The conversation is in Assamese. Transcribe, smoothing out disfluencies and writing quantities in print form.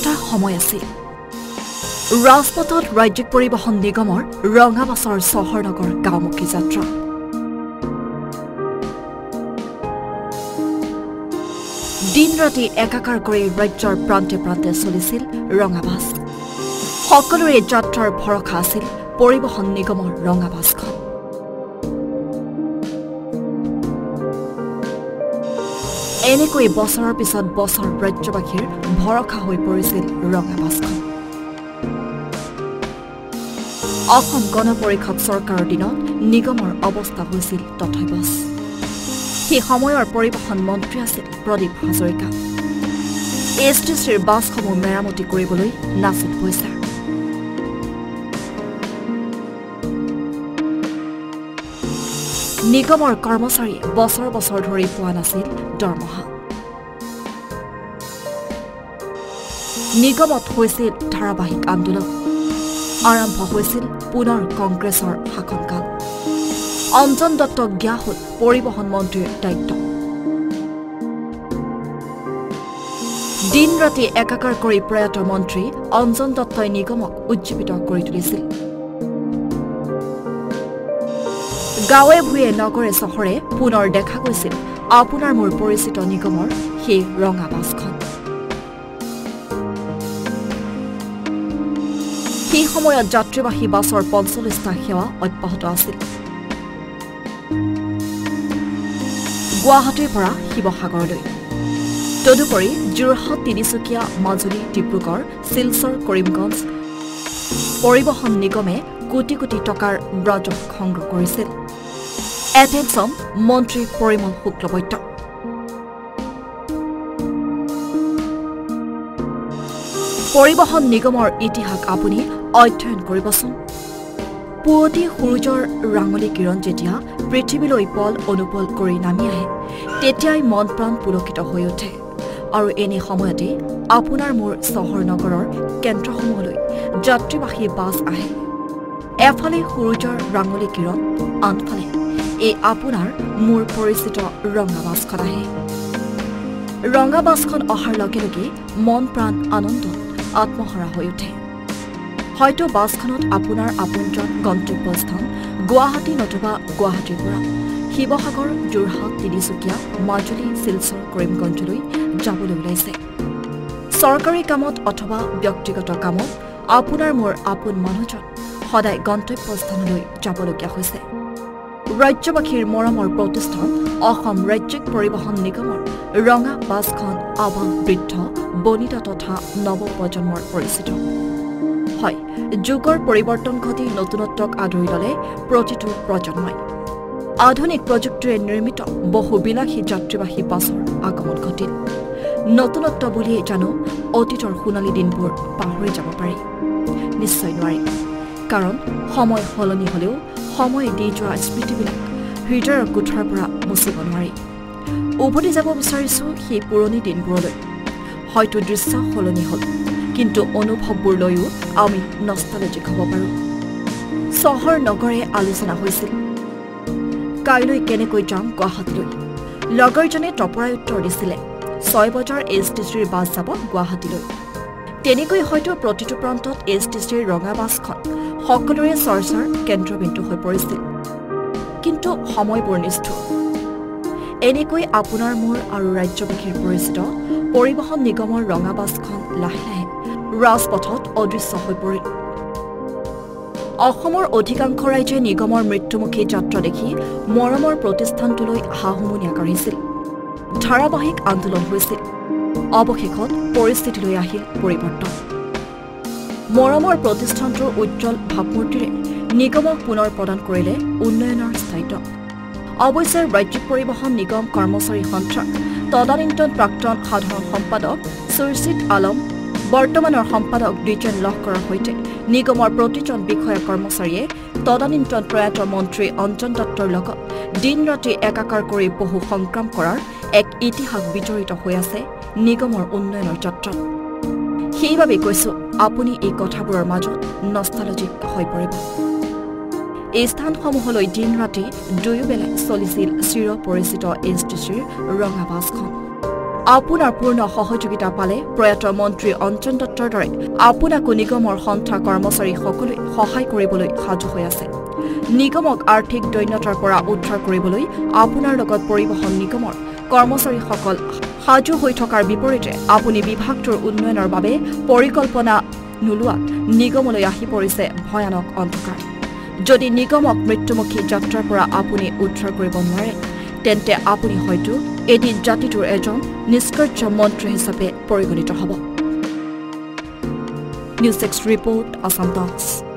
এটা সময় আছিল ৰাজপথত ৰাজ্যিক পৰিবহণ নিগমৰ ৰঙাবাছৰ চহৰ নগৰ গাঁওমুখী যাত্ৰা দিন ৰাতি একাকাৰ কৰি ৰাজ্যৰ প্ৰান্তে প্ৰান্তে চলিছিল ৰঙাবাছ সকলোৰে যাত্ৰাৰ ভৰসা আছিল পৰিবহণ নিগমৰ ৰঙাবাছখন এনেকৈ বছৰৰ পিছত বছৰ ৰাজ্যবাসীৰ ভৰসা হৈ পৰিছিল ৰঙাবাছখন অসম গণ পৰিষদ চৰকাৰৰ দিনত নিগমৰ অৱস্থা হৈছিল তথাইবছ সেই সময়ৰ পৰিবহণ মন্ত্ৰী আছিল প্ৰদীপ হাজৰিকা এছ টি চিৰ বাছসমূহ মেৰামতি কৰিবলৈ নাছিল পইচা নিগমৰ কৰ্মচাৰী বছৰ বছৰ ধৰি পোৱা নাছিল দৰমহা নিগমত হৈছিল ধাৰাবাহিক আন্দোলন আৰম্ভ হৈছিল পুনৰ কংগ্ৰেছৰ শাসনকাল অঞ্জন দত্ত গিয়া হ'ল পৰিবহণ মন্ত্ৰীৰ দায়িত্ব দিন ৰাতি একাকাৰ কৰি প্ৰয়াত মন্ত্ৰী অঞ্জন দত্তই নিগমক উজ্জীৱিত কৰি তুলিছিল গাঁৱে ভূঞে নগৰে চহৰে পুনৰ দেখা গৈছিল আপোনাৰ মোৰ পৰিচিত নিগমৰ সেই ৰঙা বাছখন সেই সময়ত যাত্ৰীবাহী বাছৰ ৪৫টা সেৱা অব্যাহত আছিল গুৱাহাটীৰ পৰা শিৱসাগৰলৈ তদুপৰি যোৰহাট তিনিচুকীয়া মাজুলী ডিব্ৰুগড় শিলচৰ কৰিমগঞ্জ পৰিবহণ নিগমে কোটি কোটি টকাৰ ৰাজহ সংগ্ৰহ কৰিছিল এটেনচন মন্ত্ৰী পৰিমল শুক্লবৈদ্য পৰিবহণ নিগমৰ ইতিহাস আপুনি অধ্যয়ন কৰিবচোন পুৱতি সূৰ্যৰ ৰাঙলী কিৰণ যেতিয়া পৃথিৱীলৈ পল অনুপল কৰি নামি আহে তেতিয়াই মন প্ৰাণ পুলকিত হৈ উঠে আৰু এনে সময়তে আপোনাৰ মোৰ চহৰ নগৰৰ কেন্দ্ৰসমূহলৈ যাত্ৰীবাহী বাছ আহে এফালে সূৰ্যৰ ৰাঙলী কিৰণ আনফালে এই আপোনাৰ মোৰ পৰিচিত ৰঙা বাছখন আহে ৰঙা বাছখন অহাৰ লগে লগে মন প্ৰাণ আনন্দত আত্মহৰা হৈ উঠে হয়তো বাছখনত আপোনাৰ আপোনজন গন্তব্যস্থান গুৱাহাটী নতুবা গুৱাহাটীৰ পৰা শিৱসাগৰ যোৰহাট তিনিচুকীয়া মাজুলী শিলচৰ কৰিমগঞ্জলৈ যাবলৈ ওলাইছে চৰকাৰী কামত অথবা ব্যক্তিগত কামত আপোনাৰ মোৰ আপোন মানুহজন সদায় গন্তব্যস্থানলৈ যাবলগীয়া হৈছে ৰাজ্যবাসীৰ মৰমৰ প্ৰতিষ্ঠান অসম ৰাজ্যিক পৰিবহণ নিগমৰ ৰঙা বাছখন আৱাম বৃদ্ধ বনিতা তথা নৱপ্ৰজন্মৰ পৰিচিত হয় যুগৰ পৰিৱৰ্তন ঘটি নতুনত্বক আদৰি ল'লে প্ৰতিটো প্ৰজন্মই আধুনিক প্ৰযুক্তিৰে নিৰ্মিত বহুবিলাসী যাত্ৰীবাহী বাছৰ আগমন ঘটিল নতুনত্ব বুলিয়েই জানো অতীতৰ সোণালী দিনবোৰ পাহৰি যাব পাৰি নিশ্চয় নোৱাৰি কাৰণ সময় সলনি হ'লেও সময় দি যোৱা স্মৃতিবিলাক হৃদয়ৰ কোঠাৰ পৰা মুচিব নোৱাৰি উভতি যাব বিচাৰিছোঁ সেই পুৰণি দিনবোৰলৈ হয়তো দৃশ্য সলনি হ'ল কিন্তু অনুভৱবোৰ লৈও আমি নষ্টালজিক হ'ব পাৰোঁ চহৰ নগৰে আলোচনা হৈছিল কাইলৈ কেনেকৈ যাম গুৱাহাটীলৈ লগৰজনে তপৰাই উত্তৰ দিছিলে ৬ বজাৰ এছ টি চিৰ বাছ যাব গুৱাহাটীলৈ তেনেকৈ হয়তো প্ৰতিটো প্ৰান্তত এছ টি চিৰ ৰঙা বাছখন সকলোৰে চৰ্চাৰ কেন্দ্ৰবিন্দু হৈ পৰিছিল কিন্তু সময়বোৰ নিষ্ঠুৰ এনেকৈ আপোনাৰ মোৰ আৰু ৰাজ্যবাসীৰ পৰিচিত পৰিবহণ নিগমৰ ৰঙা বাছখন লাহে লাহে ৰাজপথত অদৃশ্য হৈ পৰিল অসমৰ অধিকাংশ ৰাইজে নিগমৰ মৃত্যুমুখী যাত্ৰা দেখি মৰমৰ প্ৰতিষ্ঠানটোলৈ হাহুমুনিয়া কাঢ়িছিল ধাৰাবাহিক আন্দোলন হৈছিল অৱশেষত পৰিস্থিতিলৈ আহিল পৰিৱৰ্তন মৰমৰ প্ৰতিষ্ঠানটোৰ উজ্জ্বল ভাৱমূৰ্তিৰে নিগমক পুনৰ প্ৰদান কৰিলে উন্নয়নৰ স্থায়িত্ব অৱশ্যে ৰাজ্যিক পৰিবহণ নিগম কৰ্মচাৰী সন্থাৰ তদানীন্তন প্ৰাক্তন সাধাৰণ সম্পাদক চুৰচিত আলম বৰ্তমানৰ সম্পাদক দ্বিজেন লহকৰৰ সৈতে নিগমৰ প্ৰতিজন বিষয়া কৰ্মচাৰীয়ে তদানীন্তন প্ৰয়াত মন্ত্ৰী অঞ্জন দত্তৰ লগত দিন ৰাতি একাকাৰ কৰি বহু সংগ্ৰাম কৰাৰ এক ইতিহাস বিজড়িত হৈ আছে নিগমৰ উন্নয়নৰ যাত্ৰাত সেইবাবে কৈছোঁ আপুনি এই কথাবোৰৰ মাজত নষ্টালজিক হৈ পৰিব এই স্থানসমূহলৈ দিন ৰাতি দুয়োবেলা চলিছিল চিৰ পৰিচিত এছ টি চিৰ ৰঙা বাছখন আপোনাৰ পূৰ্ণ সহযোগিতা পালে প্ৰয়াত মন্ত্ৰী অঞ্চন দত্তৰ দৰে আপোনাক নিগমৰ সন্থা কৰ্মচাৰী সকলে সহায় কৰিবলৈ সাজু হৈ আছে নিগমক আৰ্থিক দৈন্যতাৰ পৰা উদ্ধাৰ কৰিবলৈ আপোনাৰ লগত পৰিবহন নিগমৰ কৰ্মচাৰী সকল সাজু হৈ থকাৰ বিপৰীতে আপুনি বিভাগৰ উন্নয়নৰ বাবে পৰিকল্পনা নুলুৱাত নিগমলৈ আহি পৰিছে ভয়ানক অন্ধকাৰ যদি নিগমক মৃত্যুমুখী যাত্ৰাৰ পৰা আপুনি উদ্ধাৰ কৰিব নোৱাৰে তেন্তে আপুনি হয়তো এদিন জাতিটোৰ এজন নিষ্কৰ্ষ মন্ত্ৰী হিচাপে পৰিগণিত হ'ব নিউজ 6 ৰিপৰ্ট আসাম টাইমছ